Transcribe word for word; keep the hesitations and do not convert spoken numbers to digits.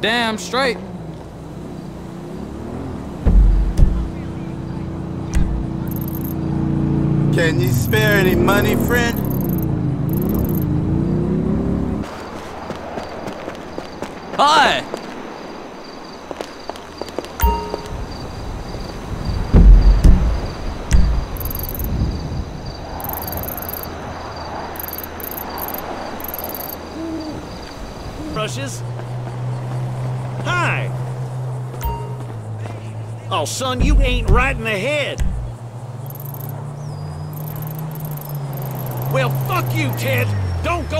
Damn straight. Can you spare any money, friend? Hi! Brushes? Hi! Oh, son, you ain't right in the head. Well, fuck you, kid! Don't go...